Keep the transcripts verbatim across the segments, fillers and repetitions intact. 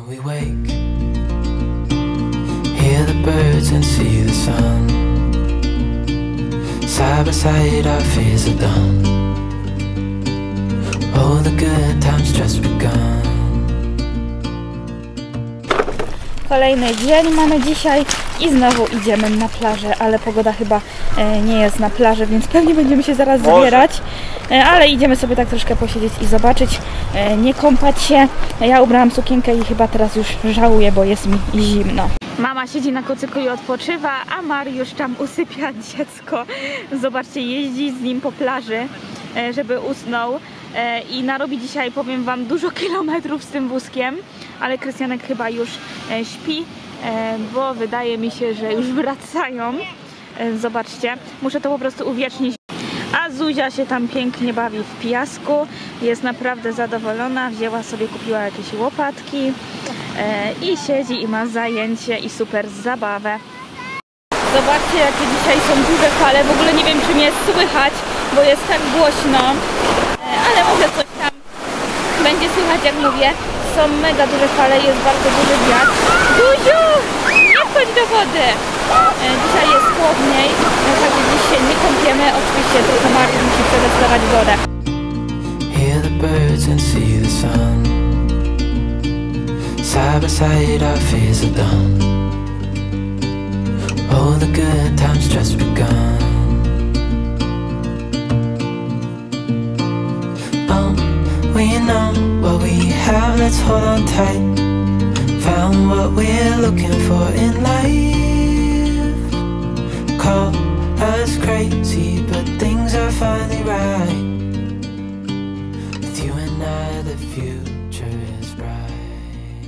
When we wake, hear the birds and see the sun. Side by side our fears are done. All the good times just begun. Kolejny dzień mamy dzisiaj i znowu idziemy na plażę, ale pogoda chyba nie jest na plaży, więc pewnie będziemy się zaraz Boże. zbierać. Ale idziemy sobie tak troszkę posiedzieć i zobaczyć, nie kąpać się. Ja ubrałam sukienkę i chyba teraz już żałuję, bo jest mi zimno. Mama siedzi na kocyku i odpoczywa, a Mariusz tam usypia dziecko. Zobaczcie, jeździ z nim po plaży, żeby usnął. I narobi dzisiaj, powiem wam, dużo kilometrów z tym wózkiem, ale Krystianek chyba już śpi, bo wydaje mi się, że już wracają. Zobaczcie, muszę to po prostu uwiecznić. A Zuzia się tam pięknie bawi w piasku, jest naprawdę zadowolona, wzięła sobie, kupiła jakieś łopatki i siedzi i ma zajęcie i super zabawę. Zobaczcie, jakie dzisiaj są duże fale, w ogóle nie wiem, czy mnie słychać, bo jest tak głośno. Ale może coś tam będzie słychać, jak mówię. Są mega duże fale, jest bardzo duży wiatr. Duziu! Nie wchodź do wody! Dzisiaj jest chłodniej, także dziś się nie kąpiemy. Oczywiście tylko Mariusz musi przetestować wodę. We know what we have, let's hold on tight. Found what we're looking for in life. Call us crazy, but things are finally right. With you and I, the future is bright.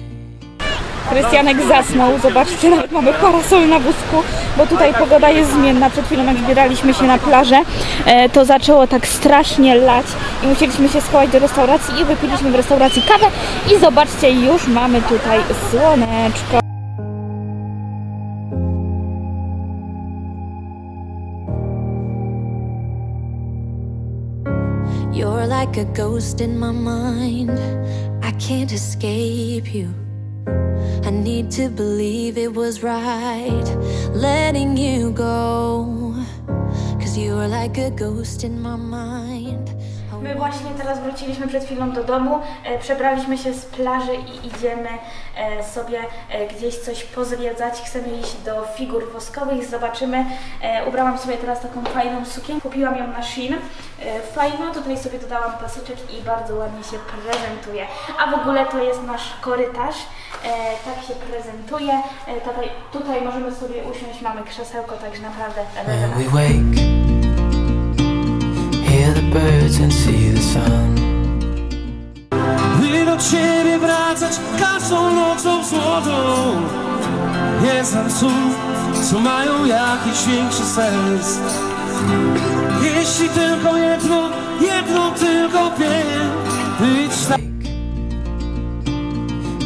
Krystianek zasnął, zobaczcie, nawet mamy parasol na wózku, bo tutaj pogoda jest zmienna. Przed chwilą, jak zbieraliśmy się na plażę, to zaczęło tak strasznie lać i musieliśmy się schować do restauracji i wypiliśmy w restauracji kawę i zobaczcie, już mamy tutaj słoneczko. You're like a ghost in my mind. I can't escape you. I need to believe it was right letting you go, 'cause you are like a ghost in my mind. My właśnie teraz wróciliśmy przed chwilą do domu, przebraliśmy się z plaży i idziemy sobie gdzieś coś pozwiedzać. Chcemy iść do figur woskowych, zobaczymy. Ubrałam sobie teraz taką fajną sukienkę, kupiłam ją na Shein. Fajną, tutaj sobie dodałam pasyczek i bardzo ładnie się prezentuje. A w ogóle to jest nasz korytarz, tak się prezentuje. Tutaj, tutaj możemy sobie usiąść, mamy krzesełko, także naprawdę elegancko. Birds and see the sun. Gdy do ciebie wracać każdą nocą złotą, nie znam słów, co mają jakiś większy sens. Jeśli tylko jedno, jedno tylko wiem, być tak.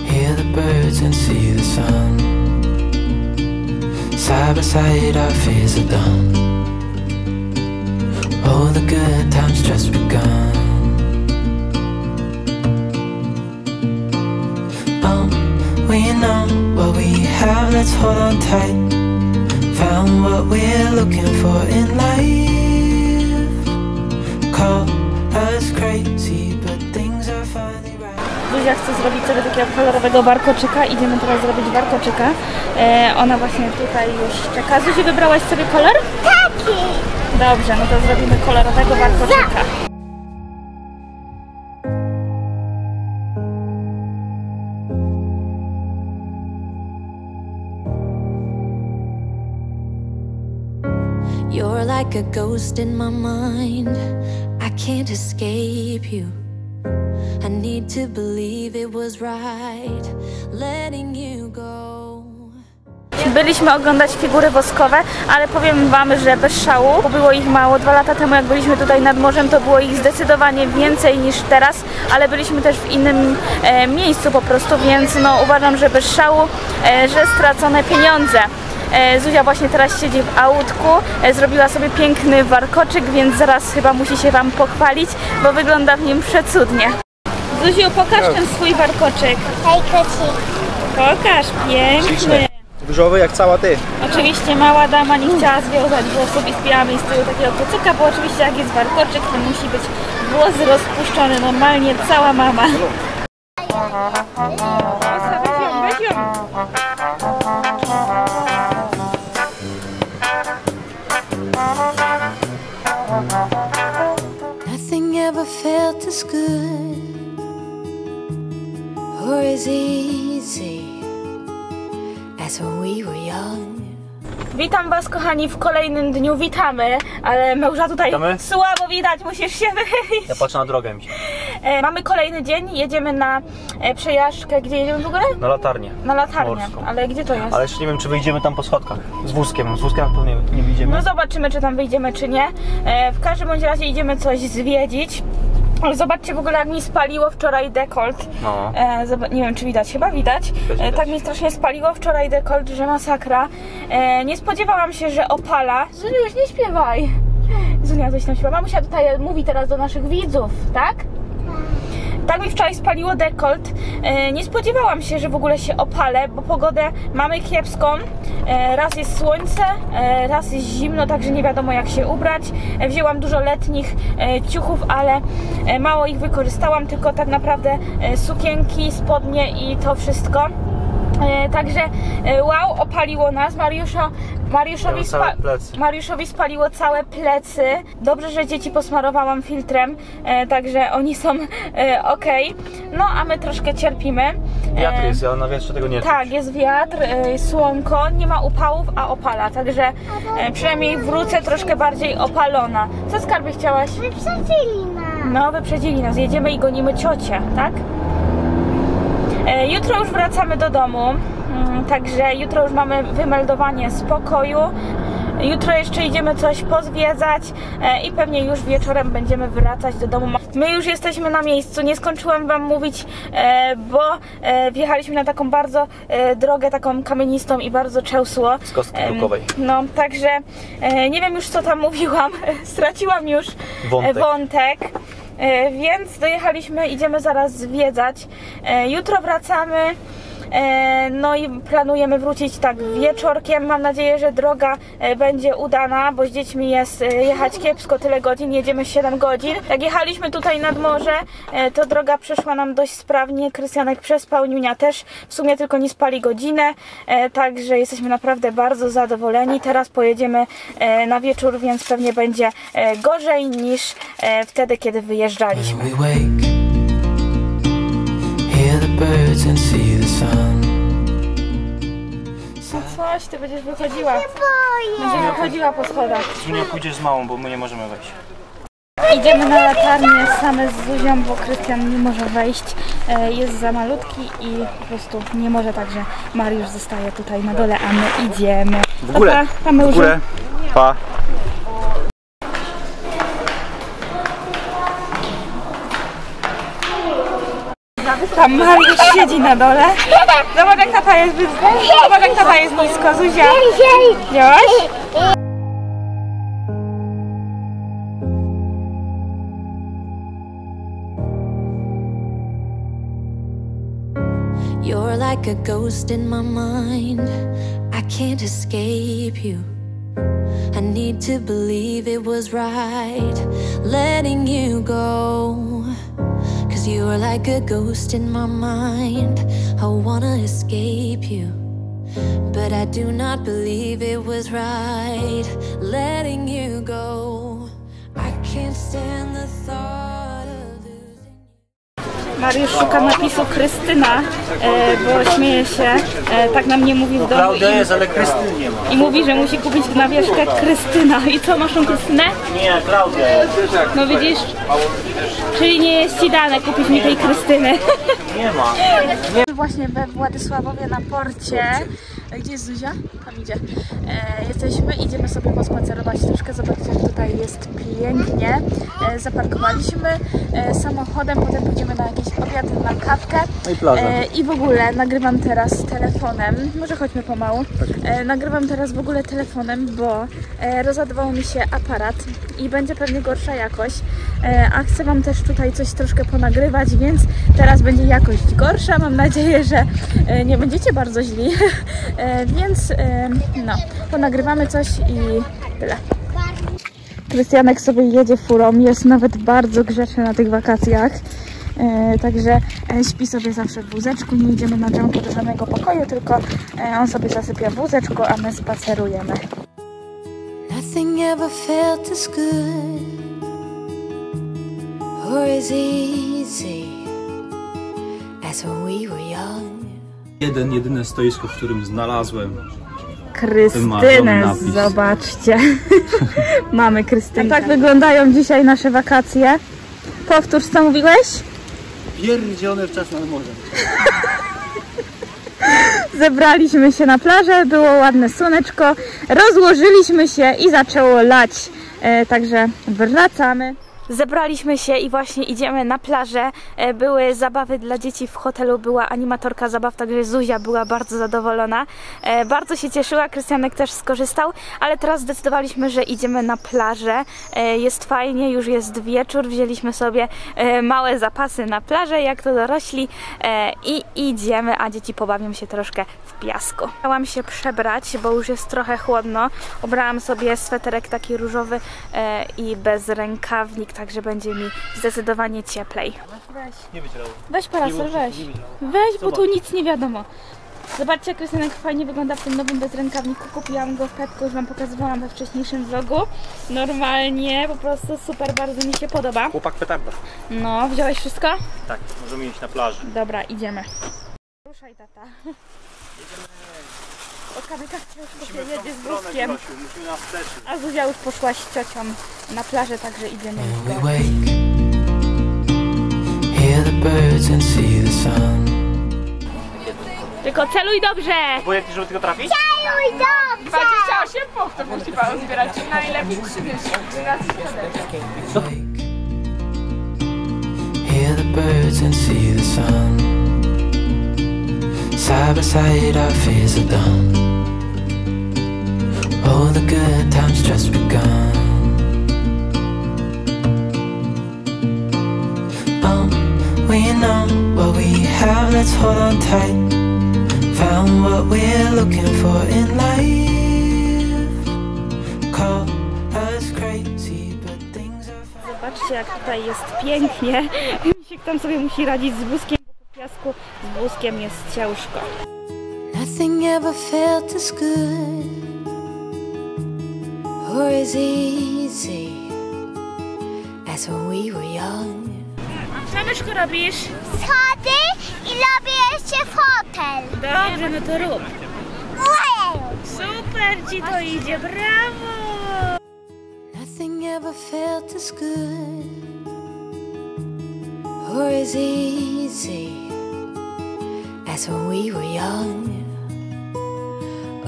Hear the birds and see the sun. Side by side our fears are done. All the good times just begun. Oh, we know what we have, let's hold on tight. Found what we're looking for in life. Call us crazy, but things are finally right. Zuzia chce zrobić sobie takiego kolorowego warkoczyka. Idziemy teraz zrobić warkoczyka. E, ona właśnie tutaj już czeka. Zuzi, wybrałaś sobie kolor? Taki! Dobrze, no to zrobimy kolorowego warkoczyka. You're like a ghost in my mind. I can't escape you. I need to believe it was right letting you go. Byliśmy oglądać figury woskowe, ale powiem wam, że bez szału, bo było ich mało. Dwa lata temu, jak byliśmy tutaj nad morzem, to było ich zdecydowanie więcej niż teraz, ale byliśmy też w innym e, miejscu po prostu, więc no, uważam, że bez szału, e, że stracone pieniądze. E, Zuzia właśnie teraz siedzi w autku, e, zrobiła sobie piękny warkoczyk, więc zaraz chyba musi się wam pochwalić, bo wygląda w nim przecudnie. Zuziu, pokaż ten swój warkoczyk. Pokaż, piękny. Różowy jak cała ty. Oczywiście mała dama nie chciała związać włosów i zbijała mi z tyłu takiego kocyka, bo oczywiście jak jest warkoczyk, to musi być włosy rozpuszczone, normalnie cała mama. Nothing ever felt as good or as easy. Witam was, kochani, w kolejnym dniu. Witamy, ale męża tutaj Witamy? słabo widać, musisz się wychylić. Ja patrzę na drogę mi się. E, mamy kolejny dzień, jedziemy na e, przejażdżkę. Gdzie jedziemy w ogóle? Na latarnię. Na latarnię, morską. Ale gdzie to jest? Ale jeszcze nie wiem, czy wyjdziemy tam po schodkach z wózkiem, z wózkiem pewnie nie, nie wyjdziemy. No zobaczymy, czy tam wyjdziemy, czy nie. E, w każdym bądź razie idziemy coś zwiedzić. Zobaczcie w ogóle, jak mi spaliło wczoraj dekolt. No. E, nie wiem, czy widać, chyba widać. E, tak mi strasznie spaliło wczoraj dekolt, że masakra. E, nie spodziewałam się, że opala. Zuniu, już nie śpiewaj. Zunia coś tam śpiewa. Mamusia tutaj mówi teraz do naszych widzów, tak? Tak mi wczoraj spaliło dekolt. E, nie spodziewałam się, że w ogóle się opalę, bo pogodę mamy kiepską. E, raz jest słońce, e, raz jest zimno, także nie wiadomo, jak się ubrać. E, wzięłam dużo letnich e, ciuchów, ale e, mało ich wykorzystałam, tylko tak naprawdę e, sukienki, spodnie i to wszystko. E, także e, wow, opaliło nas. Mariuszo, Mariuszowi, spa Mariuszowi spaliło całe plecy. Dobrze, że dzieci posmarowałam filtrem, e, także oni są e, ok. No a my troszkę cierpimy. E, wiatr jest, ale na wietrze tego nie czuć. Tak, jest wiatr, e, słonko, nie ma upałów, a opala. Także e, przynajmniej wrócę troszkę bardziej opalona. Co, Skarbie, chciałaś? Wyprzedzili nas. No, wyprzedzili nas. Jedziemy i gonimy ciocię, tak? Jutro już wracamy do domu, także jutro już mamy wymeldowanie z pokoju. Jutro jeszcze idziemy coś pozwiedzać i pewnie już wieczorem będziemy wracać do domu. My już jesteśmy na miejscu, nie skończyłam wam mówić, bo wjechaliśmy na taką bardzo drogę, taką kamienistą i bardzo trzęsło. Z kostki brukowej. No, także nie wiem już, co tam mówiłam, straciłam już wątek. wątek. Więc dojechaliśmy, idziemy zaraz zwiedzać. Jutro wracamy, no i planujemy wrócić tak wieczorkiem. Mam nadzieję, że droga będzie udana, bo z dziećmi jest jechać kiepsko tyle godzin, jedziemy siedem godzin. Jak jechaliśmy tutaj nad morze, to droga przeszła nam dość sprawnie. Krystianek przespał, Niunia też w sumie tylko nie spali godzinę, także jesteśmy naprawdę bardzo zadowoleni. Teraz pojedziemy na wieczór, więc pewnie będzie gorzej niż wtedy, kiedy wyjeżdżaliśmy. No coś, ty będziesz wychodziła. Będziesz wychodziła po schodach. Nie pójdziesz z małą, bo my nie możemy wejść. Idziemy na latarnię same z Zuzią, bo Krystian nie może wejść. Jest za malutki i po prostu nie może, także Mariusz zostaje tutaj na dole, a my idziemy. W górę, pa, pa, w górę. Pa. Tam Mariusz siedzi na dole. Zobacz, jak tata jest wysko. Zobacz, jak tata jest nisko, Zuzia. Widziałaś? You're like a ghost in my mind. I can't escape you. I need to believe it was right letting you go. You are like a ghost in my mind. I wanna escape you, but I do not believe it was right letting you go. I can't stand the thought of losing you. Mariusz szuka napisu Krystyna, e, bo śmieje się, e, tak nam nie mówi w domu. No, i, jest, ale Krystyn nie ma. I mówi, że musi kupić na wierzchę Krystyna. I co, masz tą Krystynę? Nie, Klaudia. No widzisz? Czyli nie jest ci dane kupić mi tej Krystyny. Nie ma. Nie. Właśnie we Władysławowie na porcie. Gdzie jest Zuzia? Tam idzie. E, jesteśmy, idziemy sobie pospacerować troszkę, zobaczyć jak tutaj jest pięknie. E, zaparkowaliśmy e, samochodem, potem pójdziemy na jakiś obiad, na kawkę. I plażę. E, I w ogóle nagrywam teraz telefonem, może chodźmy pomału. E, nagrywam teraz w ogóle telefonem, bo e, rozładował mi się aparat i będzie pewnie gorsza jakość. E, a chcę wam też tutaj coś troszkę ponagrywać, więc teraz będzie jakość gorsza. Mam nadzieję, że e, nie będziecie bardzo źli. E, więc e, no, ponagrywamy coś i tyle. Krystianek sobie jedzie furą, jest nawet bardzo grzeczny na tych wakacjach. E, także e, śpi sobie zawsze w wózeczku, nie idziemy na dżemkę do żadnego pokoju, tylko e, on sobie zasypia w wózeczku, a my spacerujemy. Nothing ever felt as good or as easy as when we were young. Jeden, jedyne stoisko, w którym znalazłem Krystynę, zobaczcie. Mamy Krystynę. Tak wyglądają dzisiaj nasze wakacje. Powtórz, co mówiłeś? Pierdziony wczas nad morzem. Zebraliśmy się na plażę, było ładne słoneczko, rozłożyliśmy się i zaczęło lać, e, także wracamy. Zebraliśmy się i właśnie idziemy na plażę. Były zabawy dla dzieci w hotelu, była animatorka zabaw, także Zuzia była bardzo zadowolona. Bardzo się cieszyła, Krystianek też skorzystał, ale teraz zdecydowaliśmy, że idziemy na plażę. Jest fajnie, już jest wieczór, wzięliśmy sobie małe zapasy na plażę, jak to dorośli, i idziemy, a dzieci pobawią się troszkę w piasku. Chciałam się przebrać, bo już jest trochę chłodno. Ubrałam sobie sweterek taki różowy i bez rękawnik, także będzie mi zdecydowanie cieplej. Weź, nie weź parasol, weź. Weź, bo tu nic nie wiadomo. Zobaczcie, jak Krystynek fajnie wygląda w tym nowym bezrękawniku. Kupiłam go w Pepco, już wam pokazywałam we wcześniejszym vlogu. Normalnie, po prostu super, bardzo mi się podoba. Chłopak petarda. No, wziąłeś wszystko? Tak, możemy iść na plażę. Dobra, idziemy. Ruszaj, tata. Jedziemy. O kamykach troszkę jedzie z wózkiem. Musimy nas wsteczyć. A Zuzia już poszła z ciocią na plażę, także idziemy. Tylko celuj dobrze! Bo jak żeby tylko trafić? Celuj dobrze! dwadzieścia osiem punktów musi pan zbierać, najlepiej trzydzieści. All the good times just begun. Oh, we know what we have, let's hold on tight. Found what we're looking for in life. Call us crazy, but things are fine. Zobaczcie, jak tutaj jest pięknie. Misiek tam sobie musi radzić z wózkiem, bo po piasku z wózkiem jest ciężko. Nothing ever felt as good or as easy as when we were young. A co myszko robisz? Schody i robię jeszcze fotel. Dobrze, no to rób. Super ci to idzie, brawo! Nothing ever felt as good or as easy as when we were young.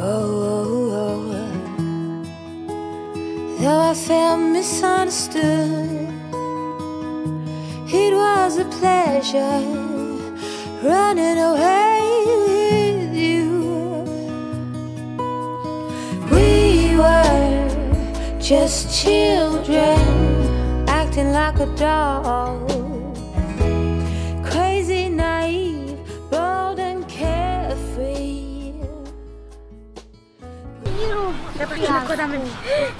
Oh, oh, oh, oh. Though I felt misunderstood, it was a pleasure running away with you. We were just children acting like a doll, crazy, naive, bold and carefree. Zobaczcie, nakładamy.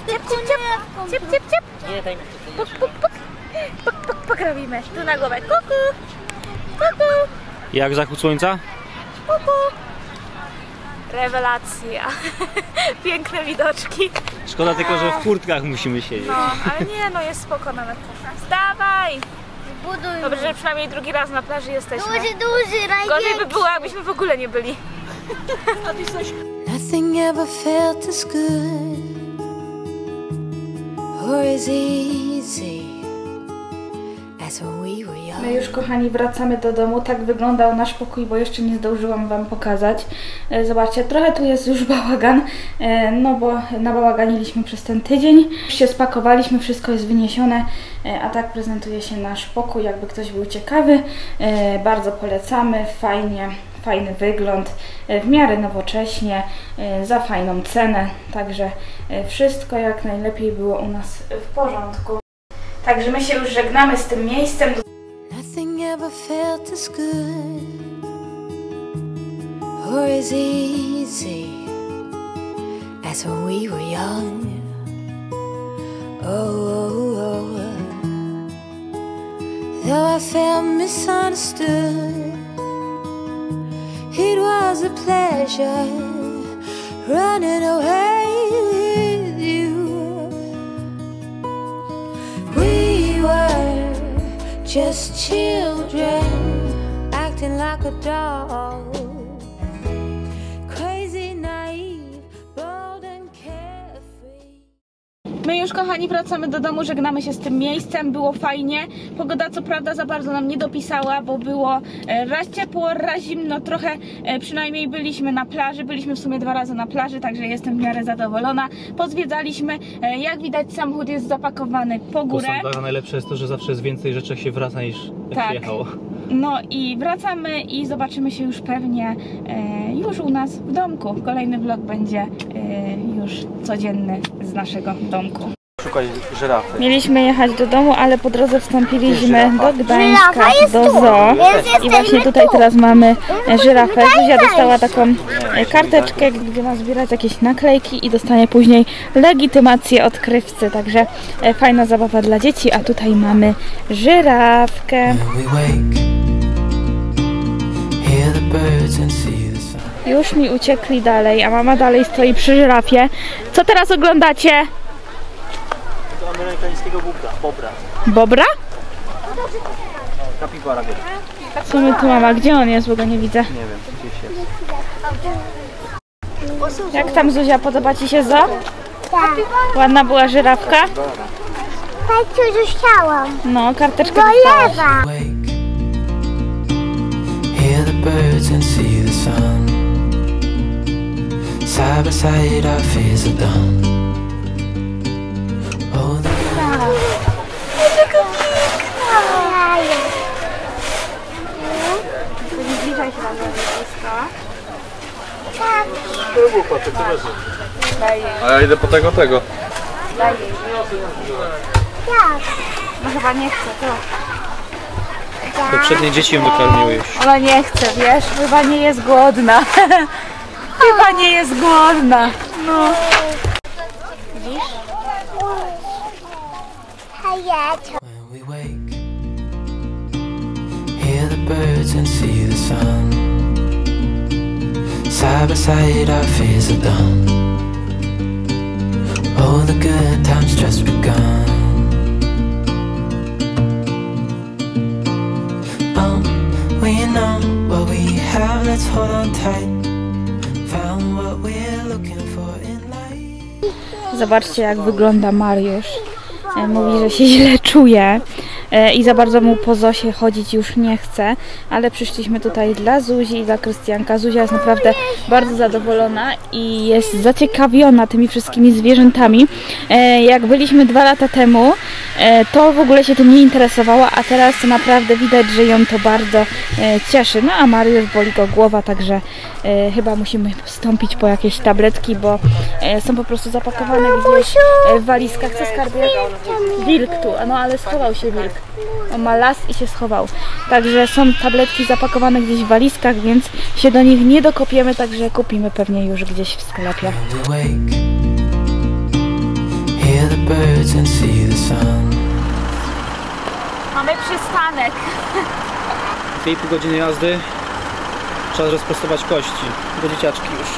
Ciep, ciep, ciep, ciep, ciep, ciep. Puk, puk, puk. Puk, puk, puk robimy. Tu na głowę. Kuku. Kuku. Jak zachód słońca? Kuku. Rewelacja. Piękne widoczki. Szkoda tylko, że w kurtkach musimy siedzieć. No, ale nie, no jest spoko nawet. Dawaj. Buduj. Dobrze, że przynajmniej drugi raz na plaży jesteśmy. Duży, duży, rajek. Gorzej by było, jakbyśmy w ogóle nie byli. A ty coś... Nothing ever felt as good or as easy as when we were young. My już, kochani, wracamy do domu. Tak wyglądał nasz pokój, bo jeszcze nie zdążyłam wam pokazać. Zobaczcie, trochę tu jest już bałagan, no bo nabałaganiliśmy przez ten tydzień. Już się spakowaliśmy, wszystko jest wyniesione, a tak prezentuje się nasz pokój, jakby ktoś był ciekawy. Bardzo polecamy, fajnie, fajny wygląd, w miarę nowocześnie, za fajną cenę. Także wszystko jak najlepiej było u nas w porządku. Także my się już żegnamy z tym miejscem. Nothing ever felt as good or as easy as when we were young. Oh, oh, oh. Though I felt misunderstood, it was a pleasure running away with you. We were just children, acting like a doll, crazy, naive, bold and carefree. My już, kochani, wracamy do domu, żegnamy się z tym miejscem, było fajnie. Pogoda co prawda za bardzo nam nie dopisała, bo było raz ciepło, raz zimno, trochę przynajmniej byliśmy na plaży, byliśmy w sumie dwa razy na plaży, także jestem w miarę zadowolona. Pozwiedzaliśmy, jak widać samochód jest zapakowany po górę. Po sandach najlepsze jest to, że zawsze jest więcej rzeczy jak się wraca niż jak tak. się jechało. No i wracamy i zobaczymy się już pewnie e, już u nas w domku. Kolejny vlog będzie e, już codzienny z naszego domku. Szukać żyrafy. Mieliśmy jechać do domu, ale po drodze wstąpiliśmy do Gdańska, do zoo. I właśnie tutaj teraz mamy żyrafę. Zuzia dostała taką karteczkę, gdzie ma zbierać jakieś naklejki i dostanie później legitymację odkrywcy. Także fajna zabawa dla dzieci, a tutaj mamy żyrafkę. Już mi uciekli dalej, a mama dalej stoi przy żyrafie. Co teraz oglądacie? Amerykańskiego bubra, bobra. Bobra? Kapibara. Co my tu mama? Gdzie on jest? Bo go nie widzę. Nie wiem, gdzieś jest. Jak tam, Zuzia, podoba ci się zoo? Tak. Ładna była żyrafka? Tak, już chciałam. No, karteczkę dostałaś. Taka piękna! Nie zbliżaj się na mnie blisko. Tak. A ja idę po tego, tego. Daj jej. Tak. No chyba nie chce, to. Tak. Poprzednie dzieci ją dokarmiły już. Ona nie chce, wiesz? Chyba nie jest głodna. Chyba nie jest głodna. No. Widzisz? When we wake, hear the birds and see the sun. Side by side, our fears are done. All the good times just begun. Oh, we know what we have, let's hold on tight. Found what we're looking for in life. Zobaczcie, jak wygląda Mariusz. Mówi, że się źle czuje i za bardzo mu po Zosie chodzić już nie chce, ale przyszliśmy tutaj dla Zuzi i dla Krystianka. Zuzia jest naprawdę bardzo zadowolona i jest zaciekawiona tymi wszystkimi zwierzętami. Jak byliśmy dwa lata temu, to w ogóle się tym nie interesowała, a teraz to naprawdę widać, że ją to bardzo cieszy. No a Mariusz, boli go głowa, także chyba musimy wstąpić po jakieś tabletki, bo są po prostu zapakowane gdzieś w walizkach. Co skarbie? Wilk tu, no ale schował się wilk. On ma las i się schował. Także są tabletki zapakowane gdzieś w walizkach, więc się do nich nie dokopiemy, także kupimy pewnie już gdzieś w sklepie. Mamy przystanek. dwie i pół godziny jazdy. Trzeba rozprostować kości. Do dzieciaczki już.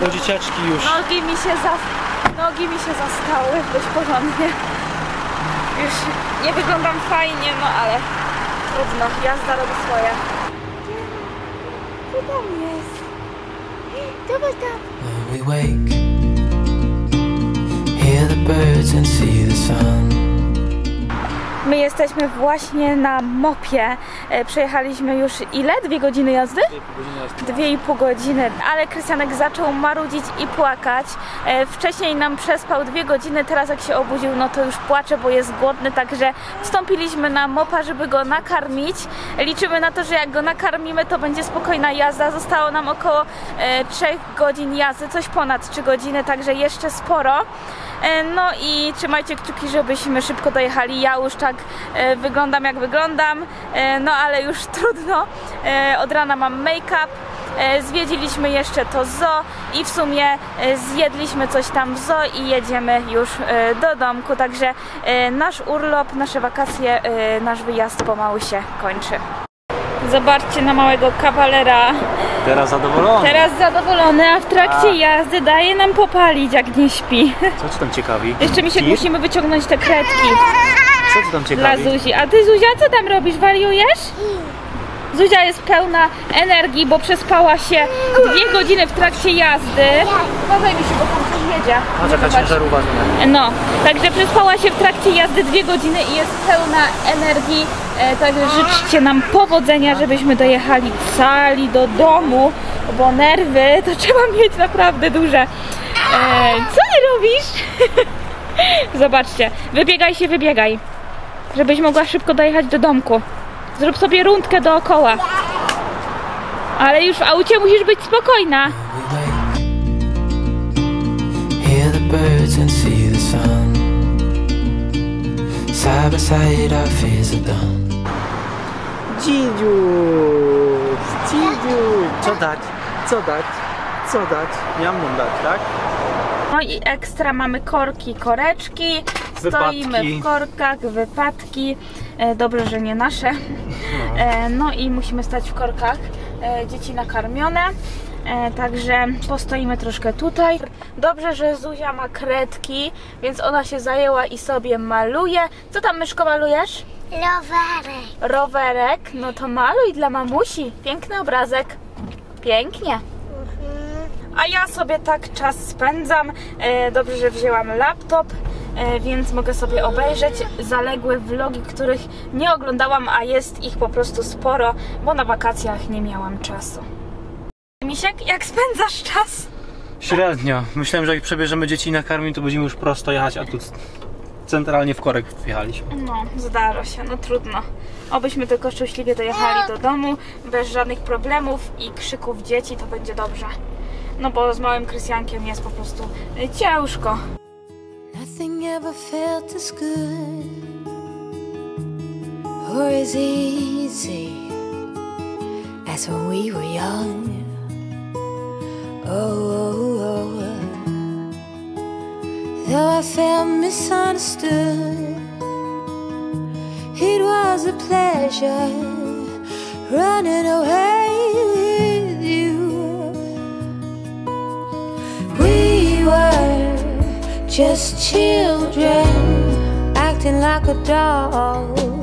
Do dzieciaczki już. Nogi mi się za... Nogi mi się zastały dość porządnie. Już nie wyglądam fajnie, no ale trudno. Jazda robi swoje. Co tam jest? Co was tam? When we wake, hear the birds and see the sun. My jesteśmy właśnie na mopie. Przejechaliśmy już ile? Dwie godziny jazdy? Dwie i pół godziny. Ale Krystianek zaczął marudzić i płakać. Wcześniej nam przespał dwie godziny, teraz jak się obudził, no to już płacze, bo jest głodny, także wstąpiliśmy na mopa, żeby go nakarmić. Liczymy na to, że jak go nakarmimy, to będzie spokojna jazda. Zostało nam około trzech godzin jazdy, coś ponad trzy godziny, także jeszcze sporo. No i trzymajcie kciuki, żebyśmy szybko dojechali. Ja już tak wyglądam jak wyglądam, no ale już trudno. Od rana mam make-up. Zwiedziliśmy jeszcze to zoo i w sumie zjedliśmy coś tam w zoo i jedziemy już do domku. Także nasz urlop, nasze wakacje, nasz wyjazd pomału się kończy. Zobaczcie na małego kawalera. Teraz zadowolony. Teraz zadowolony, a w trakcie a. jazdy daje nam popalić, jak nie śpi. Co ci tam ciekawi? Jeszcze mi się Tir? musimy wyciągnąć te kredki. Co ci tam ciekawi? Dla Zuzi. A ty, Zuzia, co tam robisz? Wariujesz? Zuzia jest pełna energii, bo przespała się dwie godziny w trakcie jazdy. Uważaj mi się, bo tam coś jedzie. No, czekać ciężarówka. No, także przespała się w trakcie jazdy dwie godziny i jest pełna energii. E, także życzcie nam powodzenia, żebyśmy dojechali cali do domu, bo nerwy to trzeba mieć naprawdę duże. E, co ty robisz? Zobaczcie, wybiegaj się, wybiegaj, żebyś mogła szybko dojechać do domku. Zrób sobie rundkę dookoła. Ale już w aucie musisz być spokojna. Dzidziu, dzidziu. Co dać? Co dać? Co dać? Ja mam dać, tak? No i ekstra mamy korki, koreczki. Wypadki. Stoimy w korkach, wypadki. Dobrze, że nie nasze. No i musimy stać w korkach. Dzieci nakarmione. Także postoimy troszkę tutaj. Dobrze, że Zuzia ma kredki, więc ona się zajęła i sobie maluje. Co tam, myszko, malujesz? Rowerek. Rowerek? No to maluj dla mamusi. Piękny obrazek. Pięknie. A ja sobie tak czas spędzam. Dobrze, że wzięłam laptop, więc mogę sobie obejrzeć zaległe vlogi, których nie oglądałam, a jest ich po prostu sporo, bo na wakacjach nie miałam czasu. Misiek, jak spędzasz czas? Średnio. Myślałem, że jak przebierzemy dzieci na karmi, to będziemy już prosto jechać, a tu centralnie w korek wjechaliśmy. No, zdarza się, no trudno. Obyśmy tylko szczęśliwie dojechali do domu, bez żadnych problemów i krzyków dzieci, to będzie dobrze. No bo z małym Krystiankiem jest po prostu ciężko. Nothing ever felt as good or as easy as when we were young. Oh, oh, oh. Though I felt misunderstood, it was a pleasure running away with you. We were just children acting like a doll.